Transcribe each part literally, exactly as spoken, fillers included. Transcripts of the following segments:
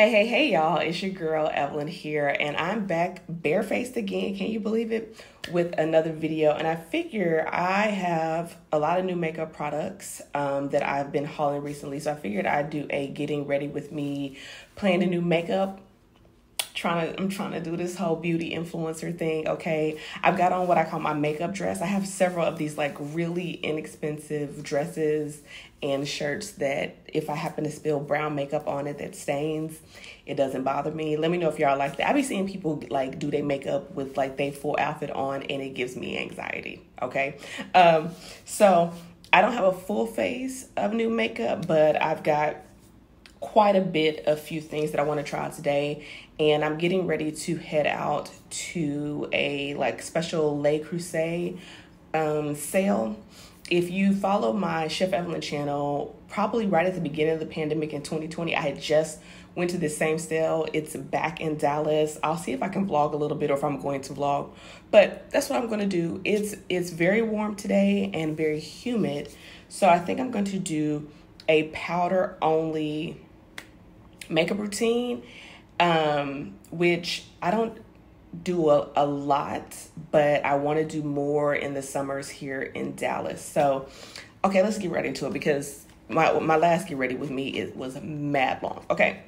Hey, hey, hey, y'all. It's your girl, Evelyn here, and I'm back barefaced again. Can you believe it? With another video. And I figure I have a lot of new makeup products um, that I've been hauling recently. So I figured I'd do a getting ready with me, plan a new makeup. Trying to, I'm trying to do this whole beauty influencer thing, okay? I've got on what I call my makeup dress. I have several of these like really inexpensive dresses and shirts that if I happen to spill brown makeup on it that stains, it doesn't bother me. Let me know if y'all like that. I be seeing people like do their makeup with like they full outfit on and it gives me anxiety, okay? Um, so I don't have a full face of new makeup, but I've got quite a bit, a few things that I want to try today. And I'm getting ready to head out to a like special Le Creuset um, sale. If you follow my Chef Evelyn channel, probably right at the beginning of the pandemic in twenty twenty, I had just went to this same sale. It's back in Dallas. I'll see if I can vlog a little bit or if I'm going to vlog, but that's what I'm going to do. It's, it's very warm today and very humid. So I think I'm going to do a powder only makeup routine. Um, which I don't do a, a lot, but I want to do more in the summers here in Dallas. So, okay, let's get right into it because my, my last get ready with me, it was mad long. Okay.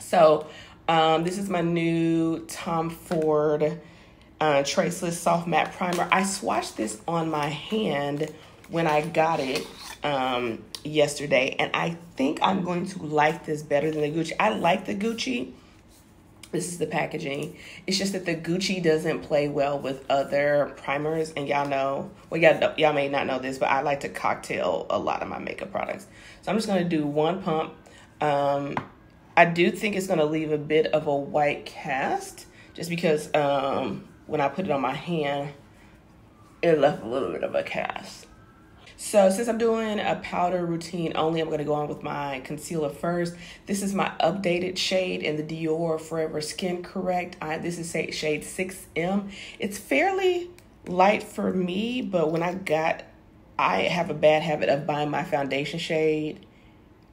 So, um, this is my new Tom Ford, uh, Traceless Soft Matte Primer. I swatched this on my hand when I got it, um, yesterday, and I think I'm going to like this better than the Gucci. I like the Gucci. This is the packaging. It's just that the Gucci doesn't play well with other primers, and y'all know, well, y'all y'all may not know this, but I like to cocktail a lot of my makeup products. So I'm just going to do one pump. Um, I do think it's going to leave a bit of a white cast, just because um, when I put it on my hand, it left a little bit of a cast. So since I'm doing a powder routine only, I'm going to go on with my concealer first. This is my updated shade in the Dior Forever Skin Correct. I, this is shade six M. It's fairly light for me, but when I got, I have a bad habit of buying my foundation shade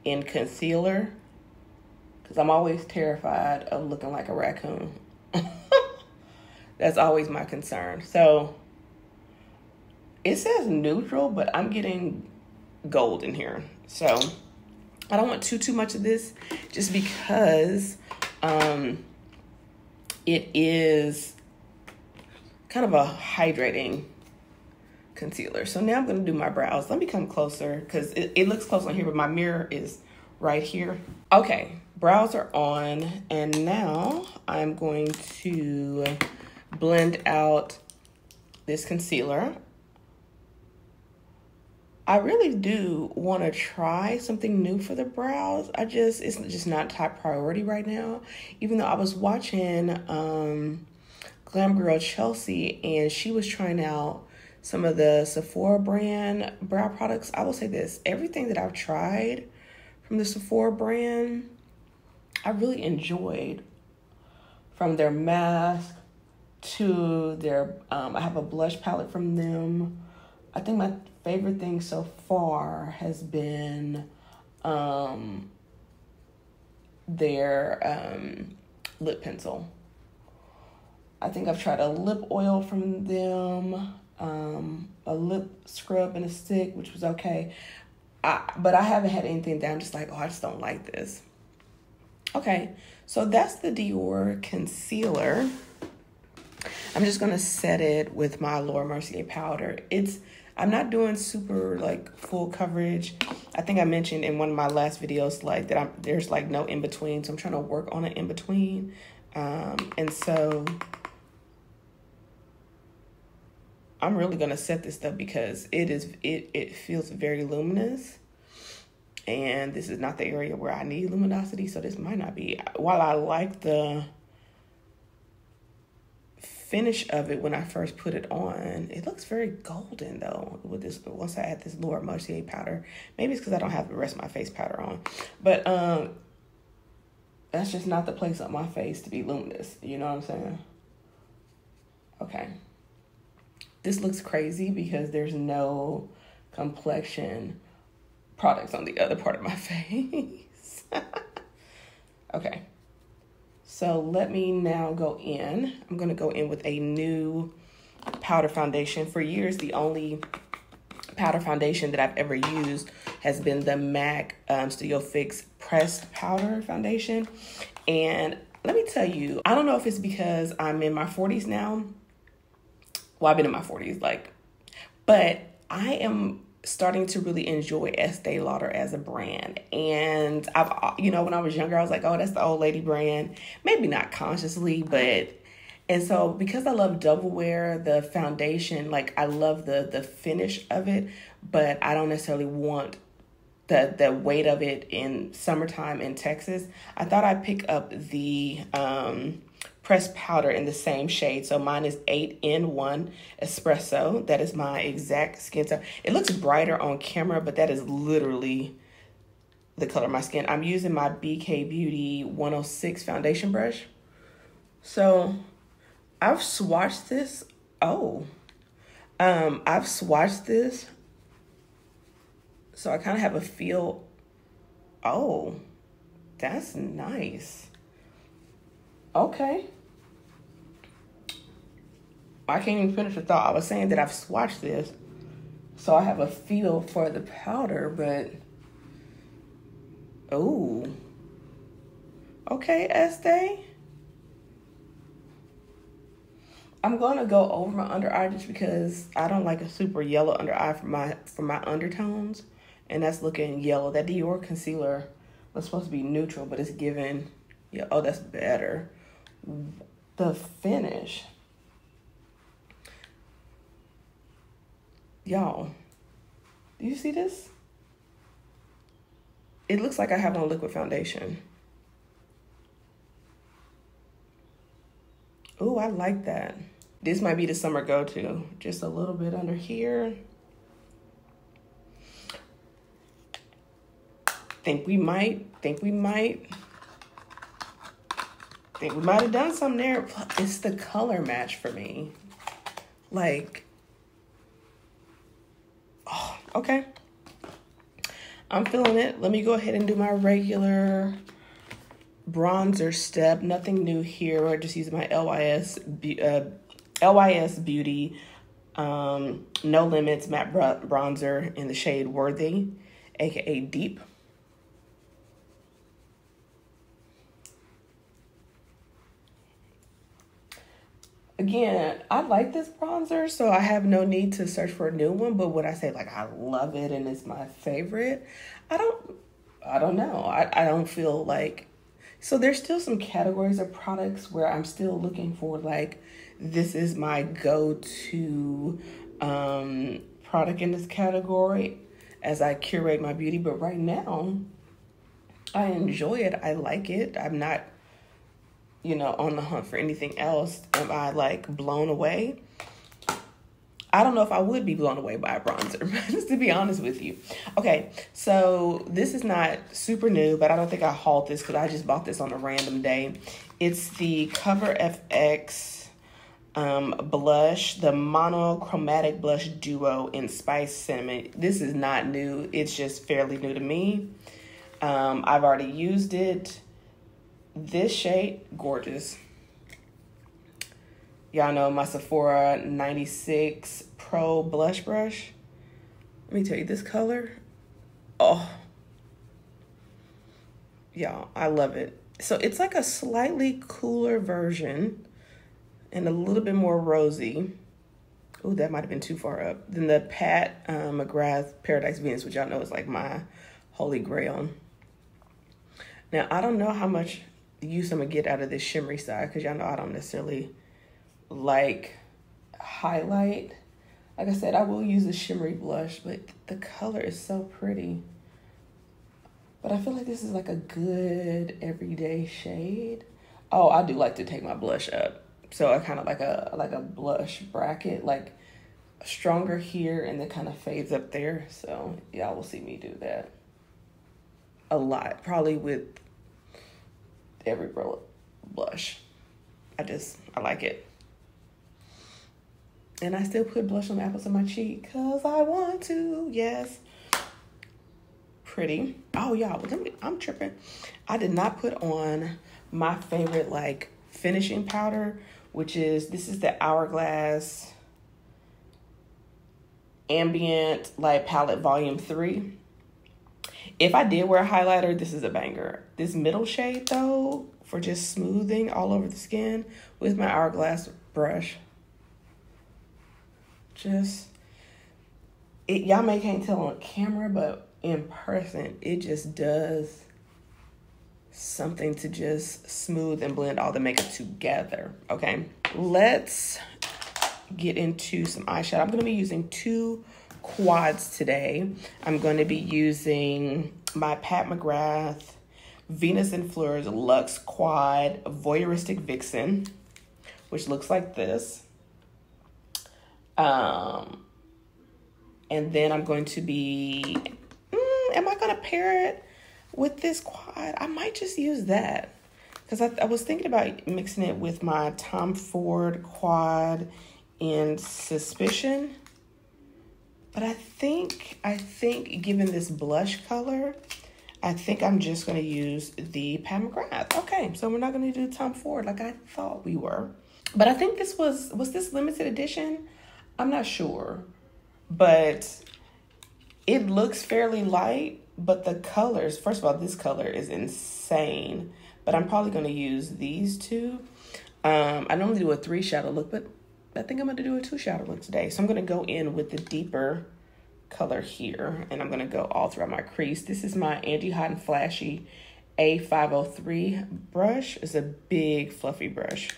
in concealer because I'm always terrified of looking like a raccoon. That's always my concern. So it says neutral, but I'm getting gold in here. So I don't want too, too much of this just because um, it is kind of a hydrating concealer. So now I'm going to do my brows. Let me come closer because it, it looks close on here, but my mirror is right here. Okay, brows are on. And now I'm going to blend out this concealer. I really do want to try something new for the brows. I just, it's just not top priority right now. Even though I was watching um, Glam Girl Chelsea and she was trying out some of the Sephora brand brow products. I will say this, everything that I've tried from the Sephora brand, I really enjoyed. From their mask to their, um, I have a blush palette from them. I think my favorite thing so far has been um, their um, lip pencil. I think I've tried a lip oil from them, um, a lip scrub and a stick, which was okay. I, but I haven't had anything that I'm just like, oh, I just don't like this. Okay, so that's the Dior concealer. I'm just going to set it with my Laura Mercier powder. It's, I'm not doing super like full coverage. I think I mentioned in one of my last videos like that I'm, there's like no in-between. So I'm trying to work on an in-between. Um, and so I'm really going to set this up because it is, it, it feels very luminous. And this is not the area where I need luminosity. So this might not be, while I like the finish of it when I first put it on, it looks very golden though with this. Once I add this Laura Mercier powder, maybe it's because I don't have the rest of my face powder on, but um that's just not the place on my face to be luminous, you know what I'm saying? Okay, this looks crazy because there's no complexion products on the other part of my face. Okay, So let me now go in. I'm going to go in with a new powder foundation. For years, the only powder foundation that I've ever used has been the MAC um, Studio Fix Pressed Powder Foundation. And let me tell you, I don't know if it's because I'm in my forties now. Well, I've been in my forties, like, but I am starting to really enjoy Estée Lauder as a brand. And I've, you know, when I was younger, I was like, oh, that's the old lady brand. Maybe not consciously, but, and so because I love Double Wear, the foundation, like I love the the finish of it, but I don't necessarily want the, the weight of it in summertime in Texas. I thought I'd pick up the um, pressed powder in the same shade. So mine is eight in one Espresso. That is my exact skin tone. It looks brighter on camera, but that is literally the color of my skin. I'm using my B K Beauty one oh six foundation brush. So I've swatched this. Oh, um, I've swatched this. So I kind of have a feel. Oh, that's nice. Okay. I can't even finish the thought. I was saying that I've swatched this, so I have a feel for the powder, but. Oh. Okay, Estée. I'm going to go over my under eye just because I don't like a super yellow under eye for my, for my undertones. And that's looking yellow. That Dior concealer was supposed to be neutral, but it's given, yeah, oh, that's better. The finish. Y'all, do you see this? It looks like I have on liquid foundation. Oh, I like that. This might be the summer go-to. Just a little bit under here. Think we might, think we might, think we might have done something there. It's the color match for me. Like, oh, okay. I'm feeling it. Let me go ahead and do my regular bronzer step. Nothing new here. I just use my L Y S, uh, L Y S Beauty, um, No Limits matte bronzer in the shade Worthy, aka Deep. Again, I like this bronzer, so I have no need to search for a new one. But when I say like I love it and it's my favorite, I don't, I don't know. I, I don't feel like. So there's still some categories of products where I'm still looking for like, this is my go-to um, product in this category as I curate my beauty. But right now, I enjoy it. I like it. I'm not, you know, on the hunt for anything else. Am I like blown away? I don't know if I would be blown away by a bronzer, to be honest with you. Okay, so this is not super new, but I don't think I hauled this because I just bought this on a random day. It's the Cover F X um, blush, the monochromatic blush duo in Spice Cinnamon. This is not new. It's just fairly new to me. Um, I've already used it. This shade, gorgeous. Y'all know my Sephora ninety-six Pro Blush Brush. Let me tell you, this color, oh. Y'all, I love it. So it's like a slightly cooler version and a little bit more rosy. Oh, that might have been too far up. Than the Pat uh, McGrath Paradise Venus, which y'all know is like my holy grail. Now, I don't know how much use I'm going to get out of this shimmery side because y'all know I don't necessarily like highlight. Like I said, I will use a shimmery blush, but the color is so pretty. But I feel like this is like a good everyday shade. Oh, I do like to take my blush up, so I kind of like a like a blush bracket, like stronger here and then kind of fades up there. So y'all will see me do that a lot, probably with every blush. I just, I like it. And I still put blush on the apples of my cheek because I want to, yes. Pretty. Oh, y'all, I'm tripping. I did not put on my favorite like finishing powder, which is, this is the Hourglass Ambient Light Palette Volume three. If I did wear a highlighter, this is a banger. This middle shade though, for just smoothing all over the skin with my Hourglass brush. Just, it, y'all may can't tell on camera, but in person, it just does something to just smooth and blend all the makeup together, okay? Let's get into some eyeshadow. I'm gonna be using two quads today. I'm gonna be using my Pat McGrath Venus and Fleurs Luxe Quad Voyeuristic Vixen, which looks like this. Um, and then I'm going to be, mm, am I gonna pair it with this quad? I might just use that, because I, I was thinking about mixing it with my Tom Ford quad in Suspicion. But I think, I think given this blush color, I think I'm just gonna use the Pat McGrath. Okay, so we're not gonna do Tom Ford like I thought we were. But I think this was, was this limited edition? I'm not sure, but it looks fairly light, but the colors, first of all, this color is insane, but I'm probably gonna use these two. Um, I normally do a three shadow look, but I think I'm gonna do a two shadow look today. So I'm gonna go in with the deeper color here, and I'm gonna go all throughout my crease. This is my Angie Hot and Flashy A five oh three brush. It's a big fluffy brush.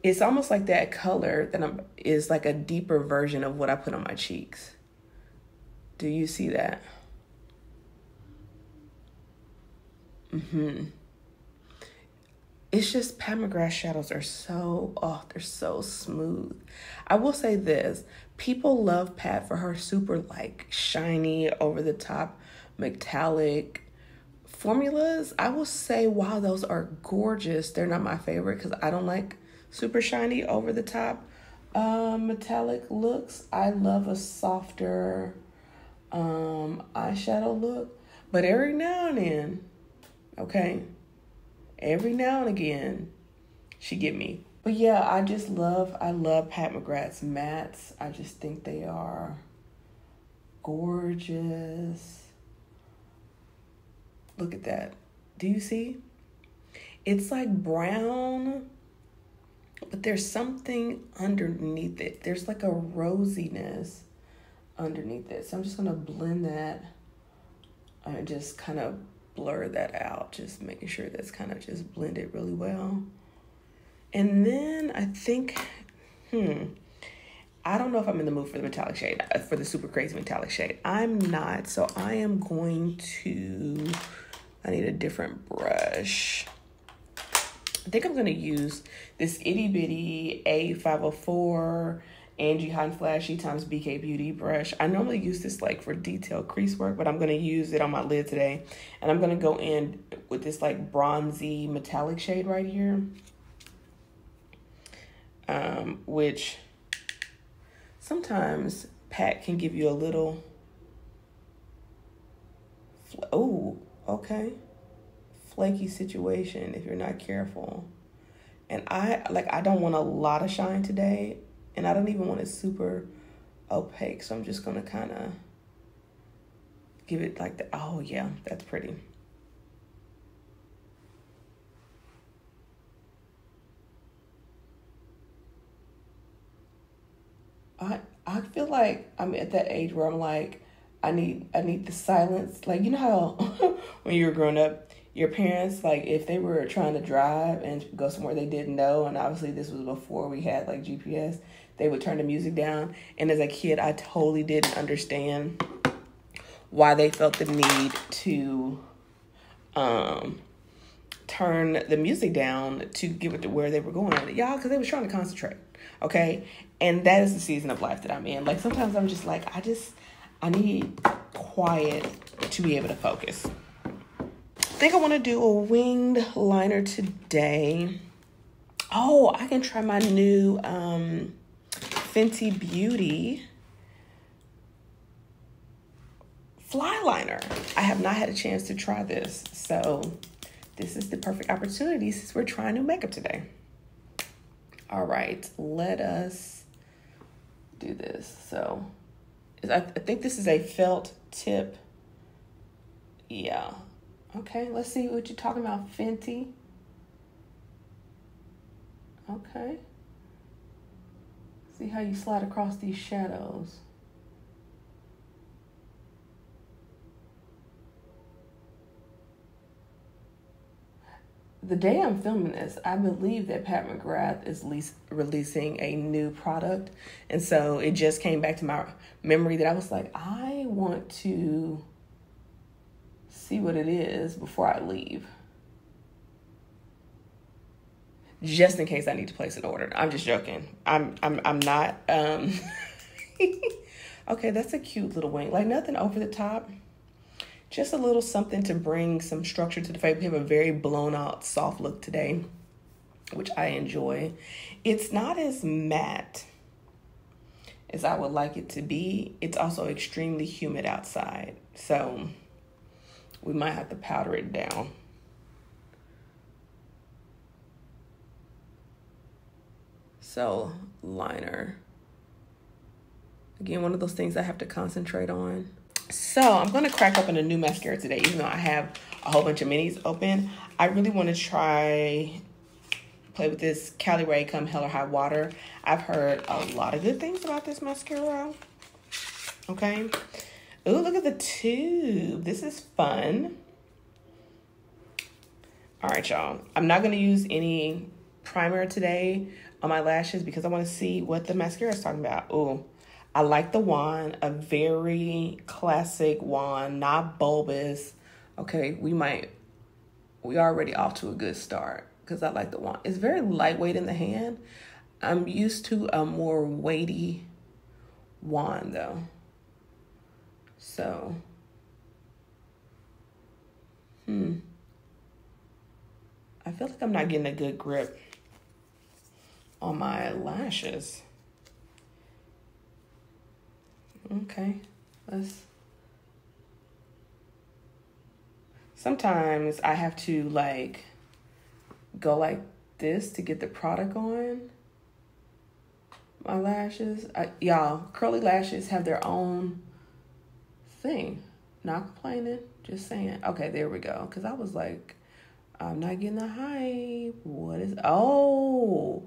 It's almost like that color that I'm, is like a deeper version of what I put on my cheeks. Do you see that? Mm-hmm. It's just Pat McGrath shadows are so, oh, they're so smooth. I will say this, people love Pat for her super like shiny, over the top, metallic formulas. I will say, wow, those are gorgeous. They're not my favorite because I don't like super shiny, over the top, um, metallic looks. I love a softer um, eyeshadow look, but every now and then, okay, every now and again, she get me. But yeah, I just love, I love Pat McGrath's mattes. I just think they are gorgeous. Look at that. Do you see? It's like brown, but there's something underneath it. There's like a rosiness underneath it. So I'm just gonna blend that and just kind of blur that out, just making sure that's kind of just blended really well. And then I think, hmm, I don't know if I'm in the mood for the metallic shade, for the super crazy metallic shade. I'm not, so I am going to, I need a different brush. I think I'm gonna use this itty bitty A five oh four Angie Hot and Flashy times B K Beauty brush. I normally use this like for detailed crease work, but I'm gonna use it on my lid today. And I'm gonna go in with this like bronzy metallic shade right here, um, which sometimes Pat can give you a little, oh, okay, flaky situation if you're not careful. And I, like, I don't want a lot of shine today, and I don't even want it super opaque. So I'm just gonna kind of give it like the, oh yeah, that's pretty. I I feel like I'm at that age where I'm like, I need, I need the silence. Like, you know how when you were growing up, your parents, like, if they were trying to drive and go somewhere they didn't know, and obviously this was before we had like G P S, they would turn the music down. And as a kid, I totally didn't understand why they felt the need to um, turn the music down to give it to where they were going. Y'all, because they were trying to concentrate, okay? And that is the season of life that I'm in. Like, sometimes I'm just like, I just, I need quiet to be able to focus. I think I want to do a winged liner today. Oh, I can try my new um, Fenty Beauty fly liner. I have not had a chance to try this, so this is the perfect opportunity since we're trying new makeup today. All right, let us do this. So I, th I think this is a felt tip. Yeah. Okay, let's see what you're talking about, Fenty. Okay. See how you slide across these shadows. The day I'm filming this, I believe that Pat McGrath is least releasing a new product. And so it just came back to my memory that I was like, I want to see what it is before I leave. Just in case I need to place an order. I'm just joking. I'm I'm I'm not. Um okay, that's a cute little wing. Like nothing over the top. Just a little something to bring some structure to the face. We have a very blown out soft look today, which I enjoy. It's not as matte as I would like it to be. It's also extremely humid outside. So we might have to powder it down. So liner. Again, one of those things I have to concentrate on. So I'm going to crack open a new mascara today, even though I have a whole bunch of minis open. I really want to try, play with this Cali Ray Come Hell or High Water. I've heard a lot of good things about this mascara. Okay. Ooh, look at the tube. This is fun. All right, y'all. I'm not going to use any primer today on my lashes because I want to see what the mascara is talking about. Ooh. I like the wand, a very classic wand, not bulbous. Okay, we might, we already off to a good start because I like the wand. It's very lightweight in the hand. I'm used to a more weighty wand though. So, hmm. I feel like I'm not getting a good grip on my lashes. Okay, let's. Sometimes I have to like go like this to get the product on my lashes. Y'all, curly lashes have their own thing. Not complaining, just saying. Okay, there we go. Because I was like, I'm not getting the hype. What is, oh,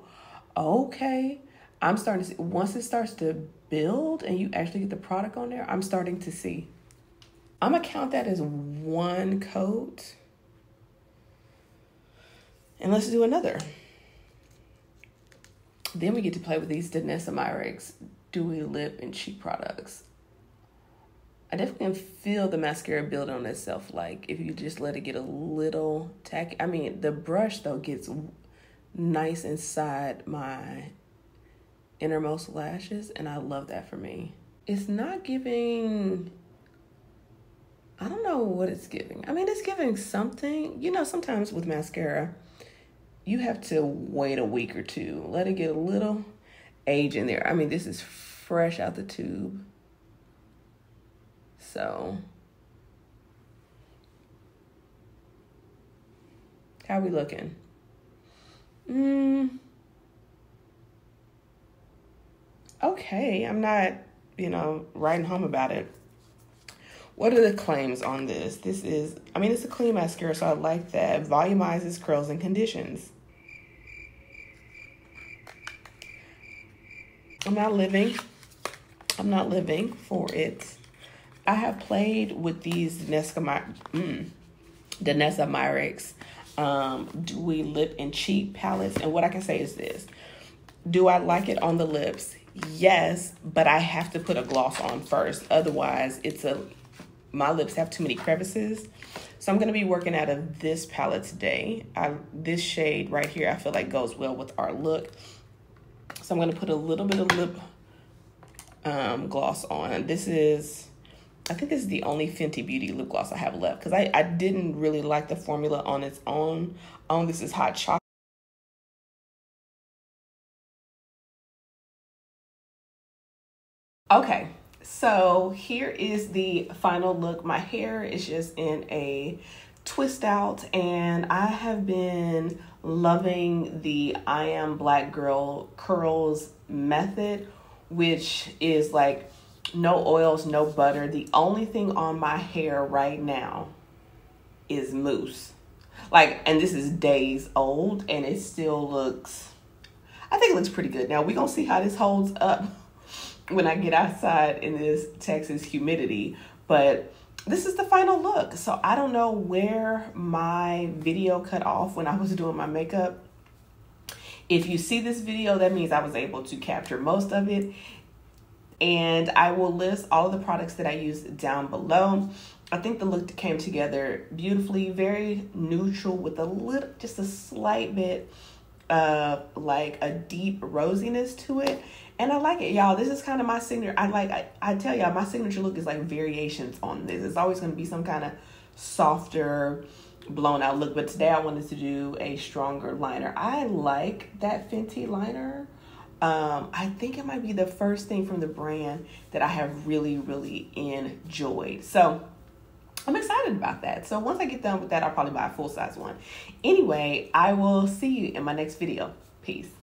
okay. I'm starting to see, once it starts to build and you actually get the product on there, I'm starting to see. I'm gonna count that as one coat. And let's do another. Then we get to play with these Danessa Myricks dewy lip and cheek products. I definitely can feel the mascara build on itself. Like if you just let it get a little tacky. I mean, the brush though gets nice inside my innermost lashes, and I love that for me. It's not giving, I don't know what it's giving. I mean, it's giving something. You know, sometimes with mascara, you have to wait a week or two. Let it get a little age in there. I mean, this is fresh out the tube. So, how we looking? Mm. Okay, I'm not, you know, writing home about it. What are the claims on this? This is, I mean, it's a clean mascara, so I like that. Volumizes, curls, and conditions. I'm not living. I'm not living for it. I have played with these Danessa My- mm, Danessa Myricks um, dewy lip and cheek palettes. And what I can say is this. Do I like it on the lips? Yes, but I have to put a gloss on first. Otherwise, it's a my lips have too many crevices. So I'm going to be working out of this palette today. I, this shade right here, I feel like goes well with our look. So I'm going to put a little bit of lip um, gloss on. This is, I think this is the only Fenty Beauty lip gloss I have left because I, I didn't really like the formula on its own. Um, this is hot chocolate. Okay, so here is the final look. My hair is just in a twist out, and I have been loving the I Am Black Girl Curls method, which is like no oils, no butter. The only thing on my hair right now is mousse. Like, and this is days old, and it still looks, I think it looks pretty good. Now, we're going to see how this holds up when I get outside in this Texas humidity, but this is the final look. So I don't know where my video cut off when I was doing my makeup. If you see this video, that means I was able to capture most of it. And I will list all of the products that I used down below. I think the look came together beautifully, very neutral with a little, just a slight bit of like a deep rosiness to it. And I like it, y'all. This is kind of my signature. I like, I, I tell y'all, my signature look is like variations on this. It's always going to be some kind of softer, blown out look. But today I wanted to do a stronger liner. I like that Fenty liner. Um, I think it might be the first thing from the brand that I have really, really enjoyed. So I'm excited about that. So once I get done with that, I'll probably buy a full size one. Anyway, I will see you in my next video. Peace.